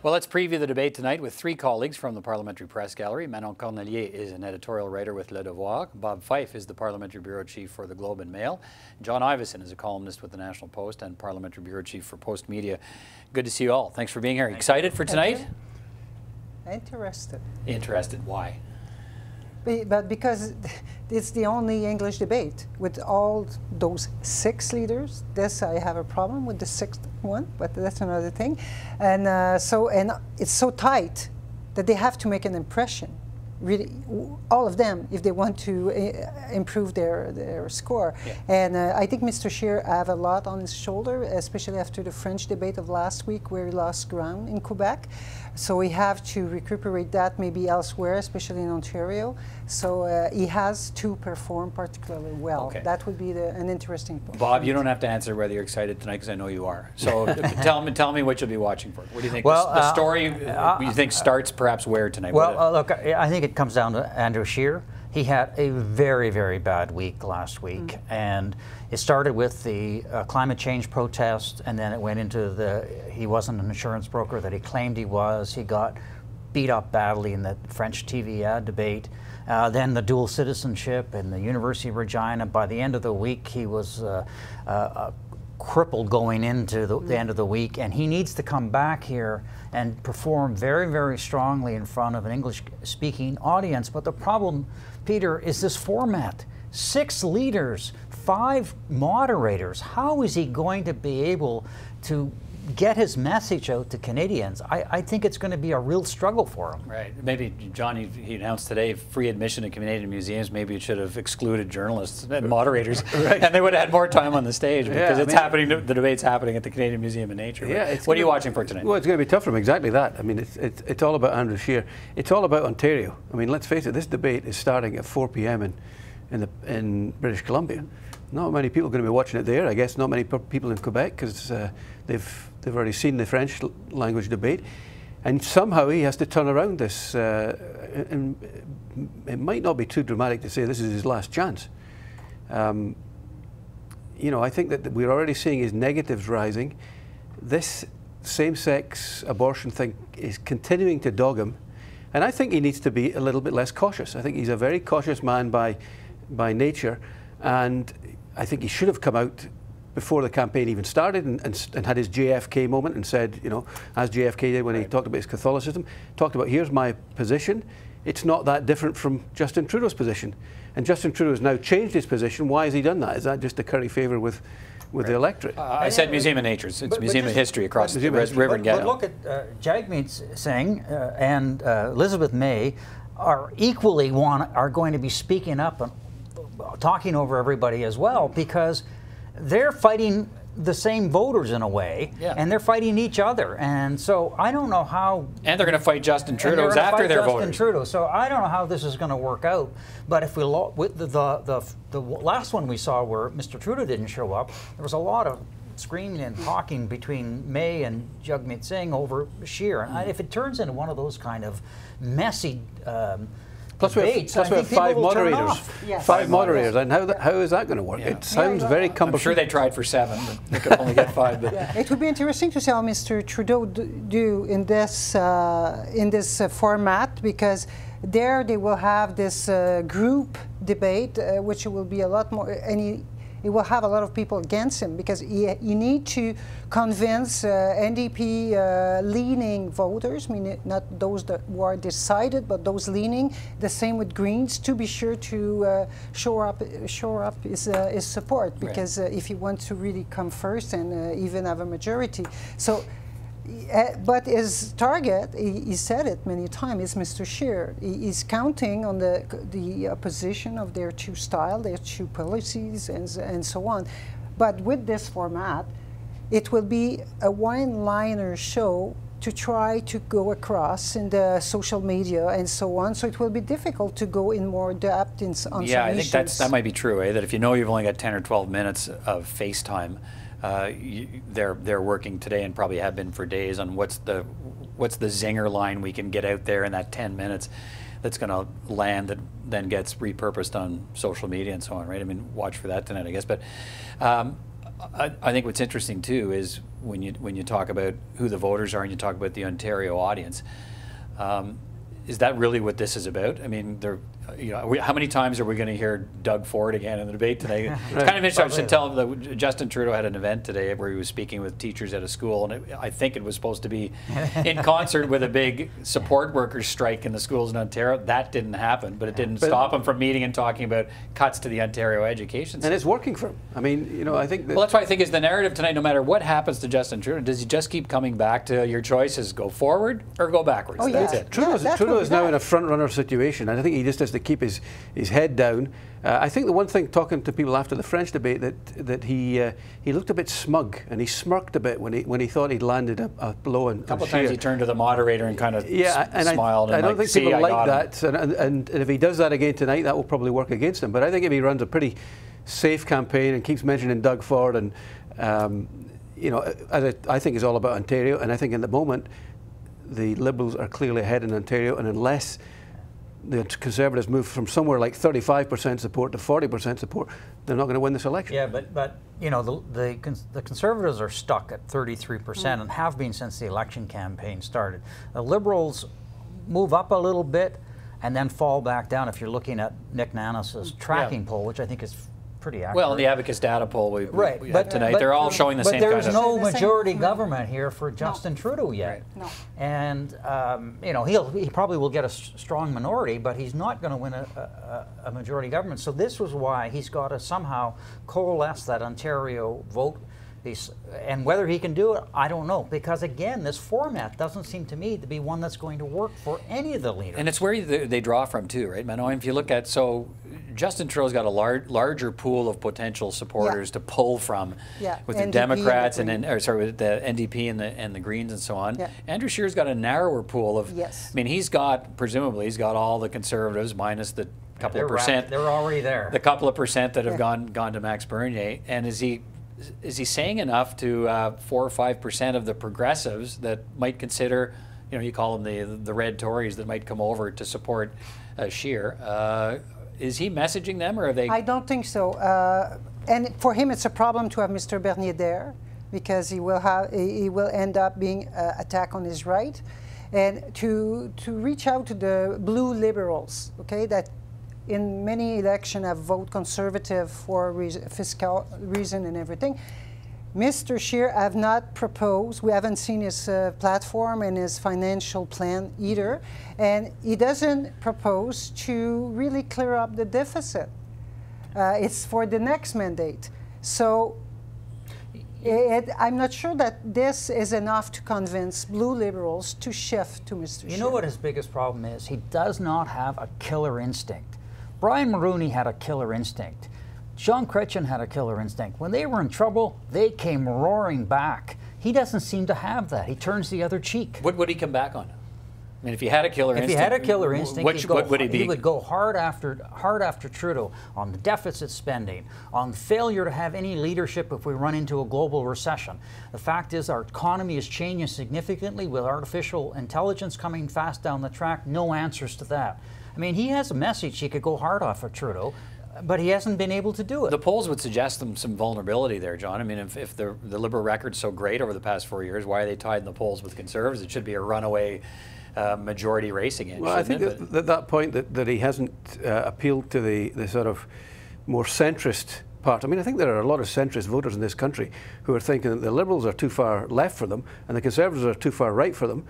Well, let's preview the debate tonight with three colleagues from the Parliamentary Press Gallery. Manon Cornellier is an editorial writer with Le Devoir. Bob Fife is the Parliamentary Bureau Chief for The Globe and Mail. John Ivison is a columnist with The National Post and Parliamentary Bureau Chief for Postmedia. Good to see you all. Thanks for being here. Excited for tonight? Interested. Interested. Why? But because it's the only English debate with all those six leaders. This, I have a problem with the sixth one, but that's another thing. And so it's so tight that they have to make an impression, really, all of them, if they want to improve their score. Yeah. And I think Mr. Scheer have a lot on his shoulder, especially after the French debate of last week where he lost ground in Quebec. So we have to recuperate that maybe elsewhere, especially in Ontario. So he has to perform particularly well. Okay. That would be an interesting point. Bob, you don't have to answer whether you're excited tonight, because I know you are. So tell me what you'll be watching for. What do you think? Well, the story you think starts perhaps where tonight? Well, look, I think it comes down to Andrew Scheer. He had a very, very bad week last week, and it started with the climate change protest, and then it went into he wasn't an insurance broker that he claimed he was. He got beat up badly in the French TV ad debate. Then the dual citizenship and the University of Regina. By the end of the week, he was crippled going into the end of the week, and he needs to come back here and perform very, very strongly in front of an English-speaking audience. But the problem, Peter, is this format. Six leaders, five moderators. How is he going to be able to get his message out to Canadians? I think it's going to be a real struggle for him. Right. Maybe, John, he announced today free admission to Canadian museums. Maybe it should have excluded journalists and moderators, right, and they would have had more time on the stage, because the debate's happening at the Canadian Museum of Nature. Yeah, right? What are you watching for tonight? Well, it's going to be tough for him, exactly that. I mean, it's all about Andrew Scheer. It's all about Ontario. I mean, let's face it, this debate is starting at 4 p.m. in British Columbia. Not many people are going to be watching it there, I guess. Not many people in Quebec, because they've already seen the French language debate, and somehow he has to turn around this. And it might not be too dramatic to say this is his last chance. You know, I think that we're already seeing his negatives rising. This same-sex abortion thing is continuing to dog him, and I think he needs to be a little bit less cautious. I think he's a very cautious man by nature, and I think he should have come out before the campaign even started and had his JFK moment and said, you know, as JFK did when he talked about his Catholicism, talked about, here's my position. It's not that different from Justin Trudeau's position. And Justin Trudeau has now changed his position. Why has he done that? Is that just to curry favour with the electorate? I said Museum of Nature. It's Museum of History across the river and Gatineau. But look at Jagmeet Singh and Elizabeth May are equally are going to be speaking up and talking over everybody as well, because they're fighting the same voters in a way, and they're fighting each other, and so I don't know how. And they're going to fight Justin Trudeau's after their voters. Justin Trudeau. So I don't know how this is going to work out. But if we with the last one we saw where Mr. Trudeau didn't show up, there was a lot of screaming and talking between May and Jagmeet Singh over Scheer, and if it turns into one of those kind of messy. Plus we have five moderators. Yes. Five moderators, and how is that going to work? Yeah. It sounds very cumbersome. I'm sure they tried for seven, but they could only get five. But. Yeah. It would be interesting to see how Mr. Trudeau do in this format, because there they will have this group debate, which will be a lot more. It will have a lot of people against him, because you need to convince NDP-leaning voters, I mean, not those that were decided, but those leaning, the same with Greens, to be sure to shore up his support, because if he wants to really come first and even have a majority. So. But his target, he said it many times, is Mr. Scheer. He's counting on the opposition of their two styles, their two policies, and so on. But with this format, it will be a one-liner show to try to go across in the social media and so on. So it will be difficult to go in more depth on some issues. Yeah, I think that might be true, that if you know you've only got 10 or 12 minutes of FaceTime, they're working today and probably have been for days on what's the zinger line we can get out there in that 10 minutes that's going to land, that then gets repurposed on social media and so on, right? I mean, watch for that tonight, I guess. But I think what's interesting too is when you talk about who the voters are and you talk about the Ontario audience, is that really what this is about? I mean, how many times are we going to hear Doug Ford again in the debate today? Right. It's kind of interesting. I was telling that Justin Trudeau had an event today where he was speaking with teachers at a school, and I think it was supposed to be in concert with a big support workers strike in the schools in Ontario. That didn't happen, but it didn't stop him from meeting and talking about cuts to the Ontario education system. And it's working for him. I mean, you know, I think that that's why I think is the narrative tonight. No matter what happens to Justin Trudeau, does he just keep coming back to your choices? Go forward or go backwards. Oh, that's it. Trudeau is now in a front-runner situation, and I think he just has to keep his head down. I think the one thing, talking to people after the French debate, that he looked a bit smug and he smirked a bit when he thought he'd landed a blow. And a couple of times he turned to the moderator and kind of smiled. I don't think people like that. And if he does that again tonight, that will probably work against him. But I think if he runs a pretty safe campaign and keeps mentioning Doug Ford, and you know, I think it's all about Ontario. And I think in the moment, the Liberals are clearly ahead in Ontario, and unless the Conservatives move from somewhere like 35% support to 40% support, they're not going to win this election. Yeah, but you know, the Conservatives are stuck at 33% and have been since the election campaign started. The Liberals move up a little bit and then fall back down if you're looking at Nick Nanas's tracking poll, which I think is pretty accurate. Well, the Abacus data poll we had tonight, they're all showing the same kind of... But there's no majority government here for Justin Trudeau yet. Right. No. And, you know, he probably will get a strong minority, but he's not going to win a majority government. So this was why he's got to somehow coalesce that Ontario vote. And whether he can do it, I don't know. Because, again, this format doesn't seem to me to be one that's going to work for any of the leaders. And it's where they draw from, too, right, Manon? If you look at... So Justin Trudeau's got a larger pool of potential supporters to pull from with NDP, the Democrats, and then, with the NDP and the Greens and so on. Yeah. Andrew Scheer's got a narrower pool of... Yes. I mean, presumably he's got all the Conservatives minus the couple of percent. Right. They're already there. The couple of percent that have gone to Max Bernier. And is he saying enough to 4 or 5% of the progressives that might consider, you know, you call them the red Tories that might come over to support Scheer? Is he messaging them, or are they? I don't think so. And for him, it's a problem to have Mr. Bernier there, because he will end up being attacked on his right, and to reach out to the blue liberals, okay, that in many elections have voted conservative for fiscal reason and everything. Mr. Scheer have not proposed. We haven't seen his platform and his financial plan either. And he doesn't propose to really clear up the deficit. It's for the next mandate. So I'm not sure that this is enough to convince blue liberals to shift to Mr. Scheer. You know what his biggest problem is? He does not have a killer instinct. Brian Mulroney had a killer instinct. John Kretchen had a killer instinct. When they were in trouble, they came roaring back. He doesn't seem to have that. He turns the other cheek. What would he come back on? I mean, if he had a killer instinct, what would he be? He would go hard after Trudeau on the deficit spending, on failure to have any leadership if we run into a global recession. The fact is, our economy is changing significantly with artificial intelligence coming fast down the track. No answers to that. I mean, he has a message. He could go hard off of Trudeau, but he hasn't been able to do it. The polls would suggest some vulnerability there, John. I mean, if the Liberal record's so great over the past 4 years, why are they tied in the polls with Conservatives? It should be a runaway majority race again. Well, I think at that point that he hasn't appealed to the sort of more centrist part. I mean, I think there are a lot of centrist voters in this country who are thinking that the Liberals are too far left for them and the Conservatives are too far right for them.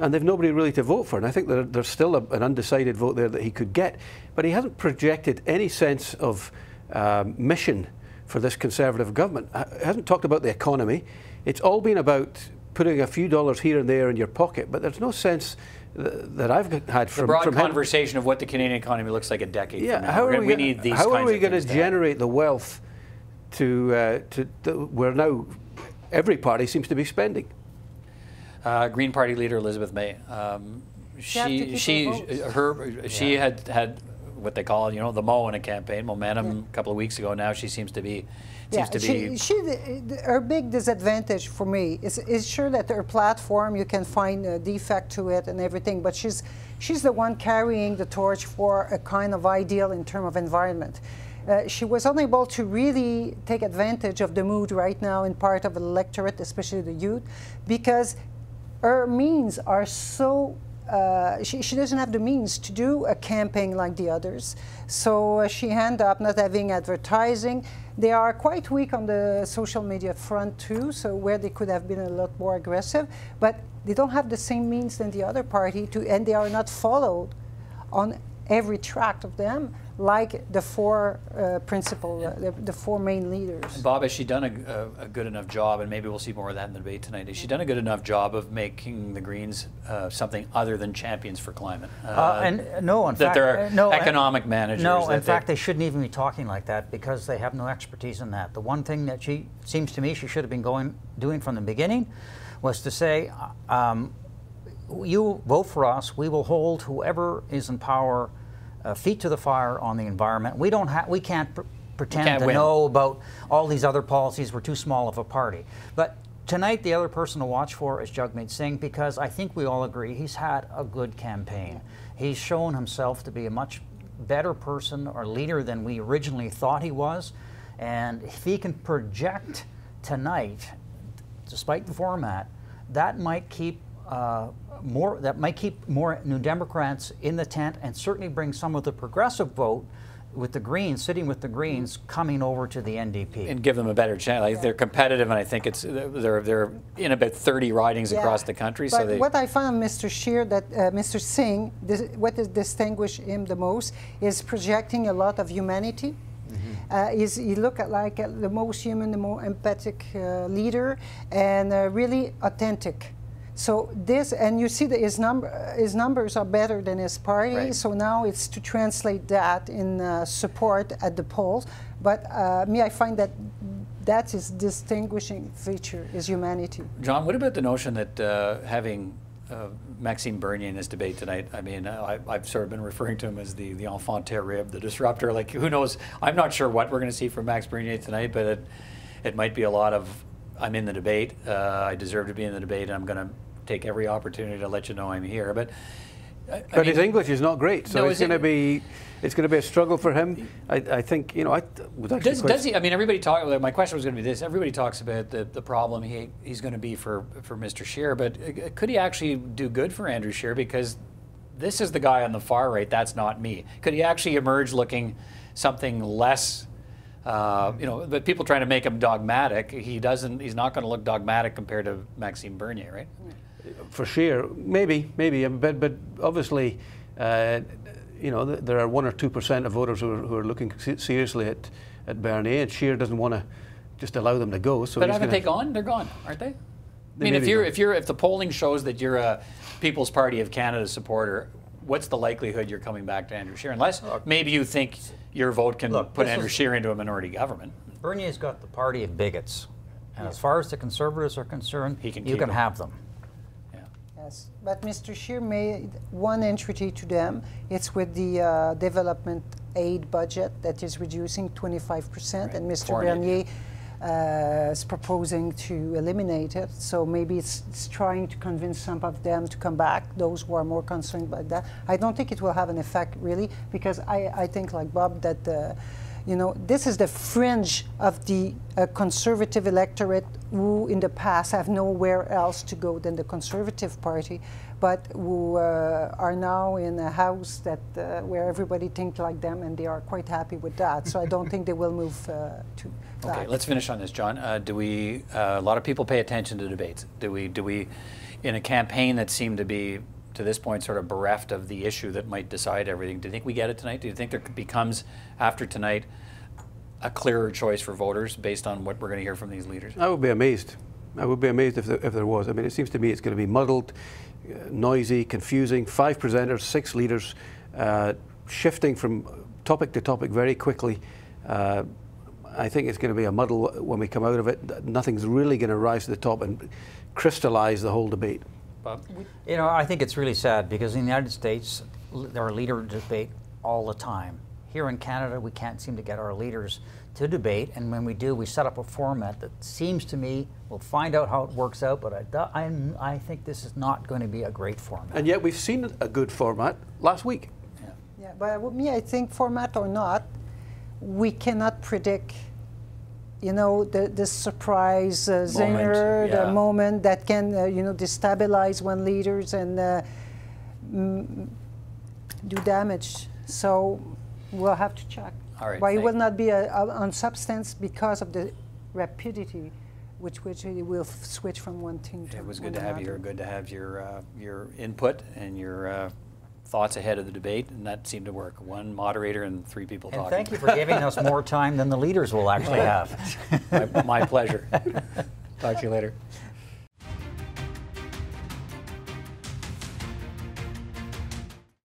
And they've nobody really to vote for. And I think there's still an undecided vote there that he could get. But he hasn't projected any sense of mission for this Conservative government. He hasn't talked about the economy. It's all been about putting a few dollars here and there in your pocket. But there's no sense that I've had from him. The broad conversation of what the Canadian economy looks like a decade from now. How are we going to generate the wealth to where now every party seems to be spending? Green Party leader Elizabeth May, she had what they call, you know, the mo in a campaign, momentum a couple of weeks ago. Now she seems to be, her big disadvantage for me is sure that her platform, you can find a defect to it and everything, but she's the one carrying the torch for a kind of ideal in terms of environment. she was unable to really take advantage of the mood right now in part of the electorate, especially the youth, because her means are so, she doesn't have the means to do a campaign like the others. So she ended up not having advertising. They are quite weak on the social media front too, so where they could have been a lot more aggressive, but they don't have the same means than the other party to, and they are not followed on every tract of them like the four principal, the four main leaders. Bob, has she done a good enough job, and maybe we'll see more of that in the debate tonight, has she done a good enough job of making the Greens something other than champions for climate? And no, in fact, there are no, economic managers. No, in fact, they shouldn't even be talking like that because they have no expertise in that. The one thing that she, seems to me, she should have been doing from the beginning was to say, you vote for us, we will hold whoever is in power feet to the fire on the environment. We don't have, we can't pretend we can't know about all these other policies. We're too small of a party. But tonight, the other person to watch for is Jagmeet Singh, because I think we all agree he's had a good campaign. He's shown himself to be a much better person or leader than we originally thought he was. And if he can project tonight, despite the format, that might keep more New Democrats in the tent, and certainly bring some of the progressive vote with the Greens, sitting with the Greens, coming over to the NDP. And give them a better chance. Like, they're competitive, and I think it's they're in about 30 ridings across the country. But so what I found, Mr. Scheer, that Mr. Singh, what distinguished him the most is projecting a lot of humanity. He looked like the most human, the more empathic leader, and really authentic. So this, and you see that his numbers are better than his party, right. So now it's to translate that in support at the polls. But me, I find that that's his distinguishing feature, is humanity. John, what about the notion that having Maxime Bernier in this debate tonight? I mean, I've sort of been referring to him as the enfant terrible, the disruptor. Like, who knows? I'm not sure what we're going to see from Max Bernier tonight, but it might be a lot of, I'm in the debate, I deserve to be in the debate, and I'm going to take every opportunity to let you know I'm here, but I mean, his English is not great, so no, it's going to be a struggle for him. I think, you know, I would actually does he? I mean, everybody talk. My question was going to be this: everybody talks about the problem he's going to be for Mr. Scheer, but could he actually do good for Andrew Scheer? Because this is the guy on the far right. That's not me. Could he actually emerge looking something less? You know, but people trying to make him dogmatic. He doesn't. He's not going to look dogmatic compared to Maxime Bernier, right? Yeah. For Scheer, maybe, but obviously, you know, there are 1 or 2% of voters who are looking seriously at Bernier, and Scheer doesn't want to just allow them to go. So, but haven't they gone? They're gone, aren't they? I mean, if the polling shows that you're a People's Party of Canada supporter, what's the likelihood you're coming back to Andrew Scheer? Unless maybe you think your vote can put Andrew Scheer into a minority government. Bernier's got the party of bigots, and as far as the Conservatives are concerned, you can have them. But Mr. Scheer made one entry to them. It's with the development aid budget that is reducing 25%, right. And Mr. Bernier is proposing to eliminate it. So maybe it's trying to convince some of them to come back, those who are more concerned by that. I don't think it will have an effect, really, because I think, like Bob, that you know, this is the fringe of the Conservative electorate who in the past have nowhere else to go than the Conservative Party, but who are now in a house that where everybody thinks like them, and they are quite happy with that. So I don't think they will move to that. Okay, let's finish on this, John. Do we, a lot of people pay attention to debates. Do we, in a campaign that seemed to be, to this point, sort of bereft of the issue that might decide everything. Do you think we get it tonight? Do you think there becomes, after tonight, a clearer choice for voters based on what we're going to hear from these leaders? I would be amazed. I would be amazed if there was. I mean, it seems to me it's going to be muddled, noisy, confusing, 5 presenters, 6 leaders, shifting from topic to topic very quickly. I think it's going to be a muddle when we come out of it. Nothing's really going to rise to the top and crystallize the whole debate. You know, I think it's really sad because in the United States, there are leader debate all the time. Here in Canada, we can't seem to get our leaders to debate, and when we do, we set up a format that seems to me, we'll find out how it works out, but I think this is not going to be a great format. And yet we've seen a good format last week. Yeah, but me, I think format or not, we cannot predict, you know, the surprise zinger, yeah. the moment that can, you know, destabilize one leaders and do damage. So we'll have to check. All right, but it will not be on substance because of the rapidity with which it will switch from one thing to another. It was good to have you. Good to have your input and your thoughts ahead of the debate, and that seemed to work. One moderator and three people talking. Thank you for giving us more time than the leaders will actually have. My pleasure. Talk to you later.